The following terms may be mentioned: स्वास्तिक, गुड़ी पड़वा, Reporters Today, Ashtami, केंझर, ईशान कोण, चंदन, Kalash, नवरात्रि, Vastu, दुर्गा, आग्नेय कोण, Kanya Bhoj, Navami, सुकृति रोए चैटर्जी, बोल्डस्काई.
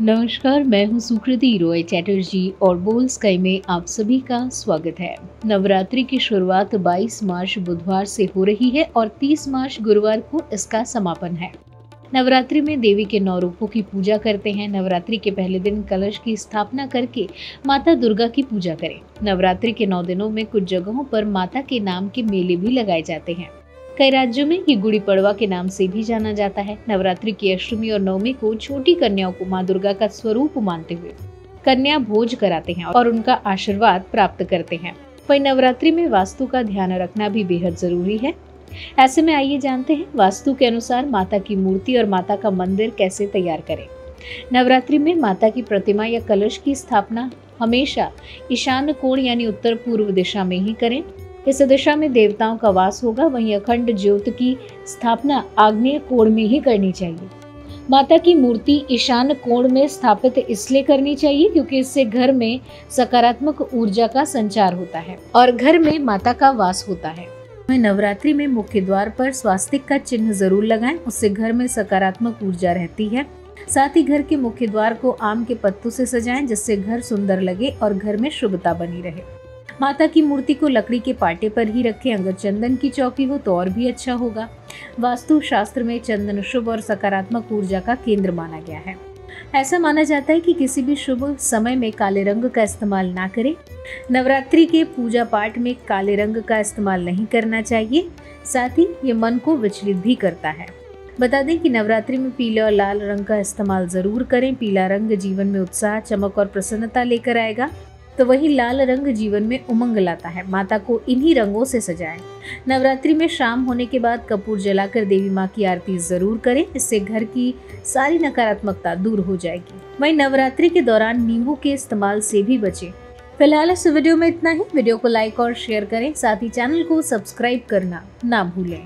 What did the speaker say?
नमस्कार, मैं हूं सुकृति रोए चैटर्जी और बोल्डस्काई में आप सभी का स्वागत है। नवरात्रि की शुरुआत 22 मार्च बुधवार से हो रही है और 30 मार्च गुरुवार को इसका समापन है। नवरात्रि में देवी के 9 रूपों की पूजा करते हैं। नवरात्रि के पहले दिन कलश की स्थापना करके माता दुर्गा की पूजा करें। नवरात्रि के 9 दिनों में कुछ जगहों पर माता के नाम के मेले भी लगाए जाते हैं। कई राज्यों में ये गुड़ी पड़वा के नाम से भी जाना जाता है। नवरात्रि की अष्टमी और नवमी को छोटी कन्याओं को मां दुर्गा का स्वरूप मानते हुए कन्या भोज कराते हैं और उनका आशीर्वाद प्राप्त करते हैं। वहीं नवरात्रि में वास्तु का ध्यान रखना भी बेहद जरूरी है। ऐसे में आइए जानते हैं वास्तु के अनुसार माता की मूर्ति और माता का मंदिर कैसे तैयार करें। नवरात्रि में माता की प्रतिमा या कलश की स्थापना हमेशा ईशान कोण यानी उत्तर पूर्व दिशा में ही करें। इस दिशा में देवताओं का वास होगा। वहीं अखंड ज्योत की स्थापना आग्नेय कोण में ही करनी चाहिए। माता की मूर्ति ईशान कोण में स्थापित इसलिए करनी चाहिए क्योंकि इससे घर में सकारात्मक ऊर्जा का संचार होता है और घर में माता का वास होता है। नवरात्रि में मुख्य द्वार पर स्वास्तिक का चिन्ह जरूर लगाएं, उससे घर में सकारात्मक ऊर्जा रहती है। साथ ही घर के मुख्य द्वार को आम के पत्तों से सजाएं, जिससे घर सुंदर लगे और घर में शुभता बनी रहे। माता की मूर्ति को लकड़ी के पाटे पर ही रखें। अगर चंदन की चौकी हो तो और भी अच्छा होगा। वास्तु शास्त्र में चंदन शुभ और सकारात्मक ऊर्जा का केंद्र माना गया है। ऐसा माना जाता है कि किसी भी शुभ समय में काले रंग का इस्तेमाल ना करें। नवरात्रि के पूजा पाठ में काले रंग का इस्तेमाल नहीं करना चाहिए। साथ ही ये मन को विचलित भी करता है। बता दें कि नवरात्रि में पीले और लाल रंग का इस्तेमाल जरूर करें। पीला रंग जीवन में उत्साह, चमक और प्रसन्नता लेकर आएगा, तो वही लाल रंग जीवन में उमंग लाता है। माता को इन्हीं रंगों से सजाएं। नवरात्रि में शाम होने के बाद कपूर जलाकर देवी मां की आरती जरूर करें, इससे घर की सारी नकारात्मकता दूर हो जाएगी। वहीं नवरात्रि के दौरान नींबू के इस्तेमाल से भी बचें। फिलहाल इस वीडियो में इतना ही। वीडियो को लाइक और शेयर करें, साथ ही चैनल को सब्सक्राइब करना ना भूलें।